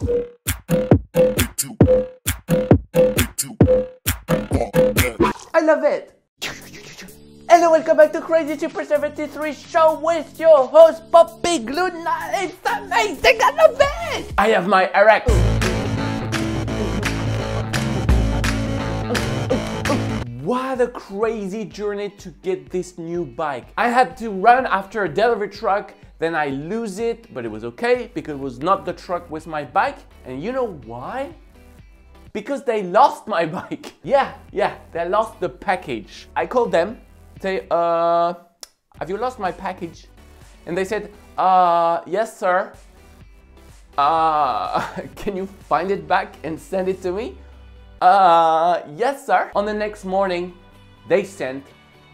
I love it. Hello, welcome back to Crazy Super 73 Show with your host Poppy Gluten. It's amazing, I love it. I have my RX. What a crazy journey to get this new bike. I had to run after a delivery truck, then I lose it, but it was okay because it was not the truck with my bike. And you know why? Because they lost my bike. Yeah, they lost the package. I called them, say, have you lost my package? And they said, yes, sir. Can you find it back and send it to me? Yes, sir. On the next morning, they sent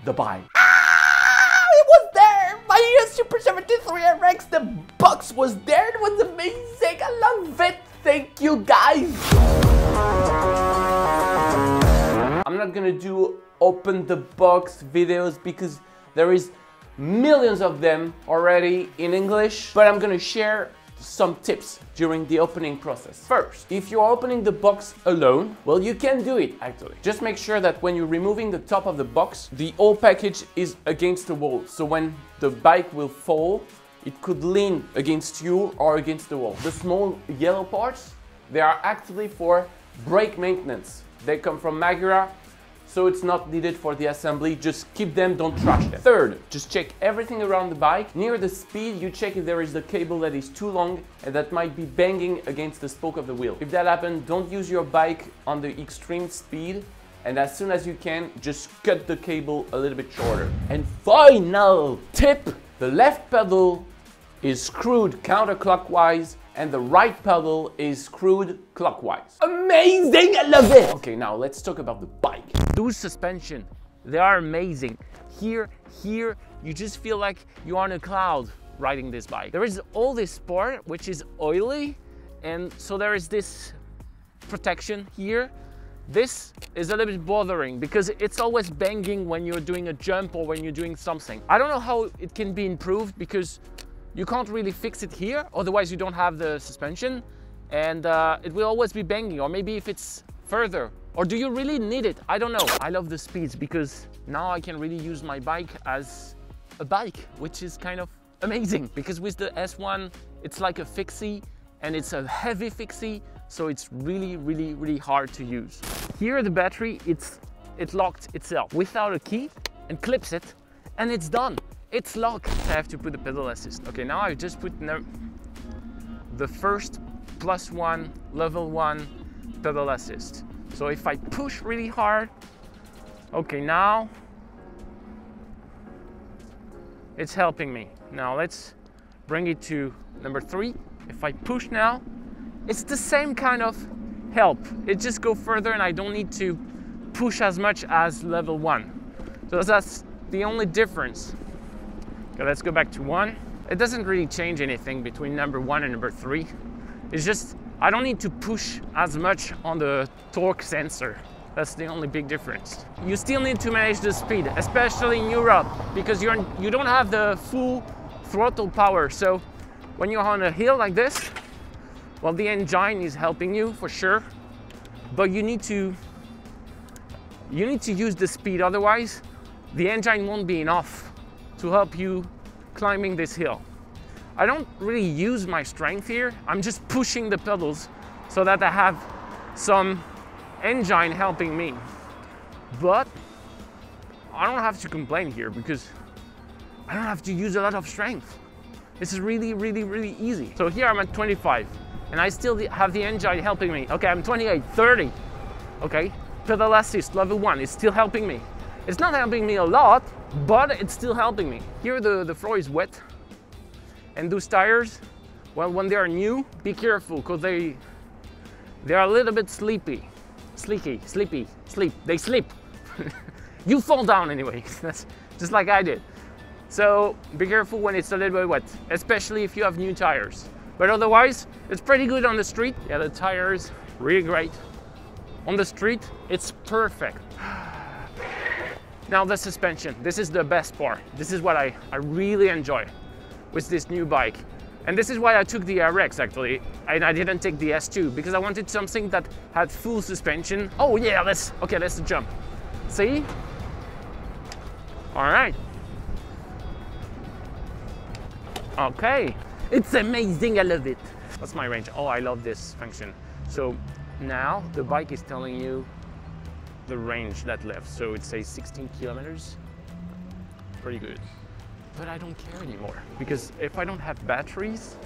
the bike. Ah, it was there! My Super 73 RX, the box was there. It was amazing. I love it. Thank you, guys. I'm not gonna do open the box videos because there is millions of them already in English, but I'm gonna share some tips during the opening process. First, if you're opening the box alone, well, you can do it actually. Just make sure that when you're removing the top of the box, the whole package is against the wall. So when the bike will fall, it could lean against you or against the wall. The small yellow parts, they are actually for brake maintenance. They come from Magura, so it's not needed for the assembly. Just keep them, don't trash them. Third, just check everything around the bike. Near the speed, you check if there is the cable that is too long and that might be banging against the spoke of the wheel. If that happens, don't use your bike on the extreme speed, and as soon as you can, just cut the cable a little bit shorter. And final tip, the left pedal is screwed counterclockwise and the right pedal is screwed clockwise. Amazing, I love it! Okay, now let's talk about the bike. Those suspension, they are amazing. Here, you just feel like you're on a cloud riding this bike. There is all this part which is oily, and so there is this protection here. This is a little bit bothering because it's always banging when you're doing a jump or when you're doing something. I don't know how it can be improved because you can't really fix it here, otherwise you don't have the suspension, and it will always be banging, or maybe if it's further. Or do you really need it? I don't know. I love the speeds because now I can really use my bike as a bike, which is kind of amazing. Because with the S1, it's like a fixie, and it's a heavy fixie, so it's really, really, really hard to use. Here the battery, it locked itself without a key, and clips it, and it's done. It's locked. I have to put the pedal assist. Okay, now I just put the first +1, level 1 pedal assist. So if I push really hard, okay, now it's helping me. Now let's bring it to number 3. If I push now, it's the same kind of help. It just goes further and I don't need to push as much as level 1. So that's the only difference. Okay, let's go back to 1. It doesn't really change anything between number 1 and number 3. It's just, I don't need to push as much on the torque sensor. That's the only big difference. You still need to manage the speed, especially in Europe, because you don't have the full throttle power. So when you're on a hill like this, well, the engine is helping you for sure, but you need to use the speed, otherwise the engine won't be enough to help you climbing this hill. I don't really use my strength here. I'm just pushing the pedals so that I have some engine helping me. But I don't have to complain here because I don't have to use a lot of strength. This is really, really, really easy. So here I'm at 25 and I still have the engine helping me. Okay, I'm 28, 30. Okay, pedal assist, level 1 is still helping me. It's not helping me a lot, but it's still helping me. Here the floor is wet, and those tires, well, when they are new, be careful, because they are a little bit sleep. You fall down anyway, that's just like I did. So be careful when it's a little bit wet, especially if you have new tires. But otherwise, it's pretty good on the street. Yeah, the tires, really great. On the street, it's perfect. Now the suspension, this is the best part. This is what I really enjoy with this new bike. And this is why I took the RX actually, and I didn't take the S2, because I wanted something that had full suspension. Oh yeah, let's jump. See? All right. Okay. It's amazing, I love it. That's my range. Oh, I love this function. So now the bike is telling you the range that left. So it says 16 kilometers. Pretty good. But I don't care anymore, because if I don't have batteries,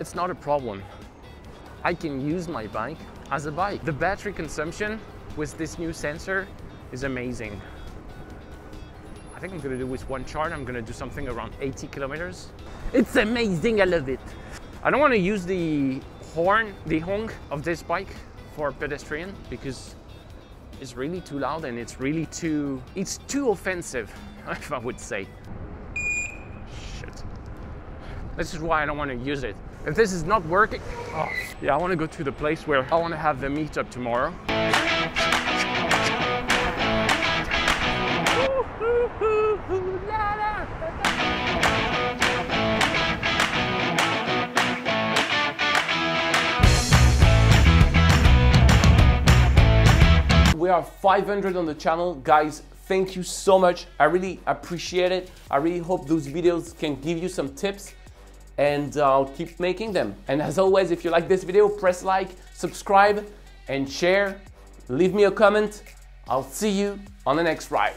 it's not a problem. I can use my bike as a bike. The battery consumption with this new sensor is amazing. I think I'm gonna do with one charge, I'm gonna do something around 80 kilometers. It's amazing, I love it. I don't wanna use the honk of this bike for pedestrian, because it's really too loud and it's really too offensive, if I would say. Shit. This is why I don't want to use it. If this is not working, oh, yeah, I want to go to the place where I want to have the meetup tomorrow. We are 500 on the channel, guys. Thank you so much. I really appreciate it. I really hope those videos can give you some tips, and I'll keep making them. And as always, if you like this video, press like, subscribe, and share. Leave me a comment. I'll see you on the next ride.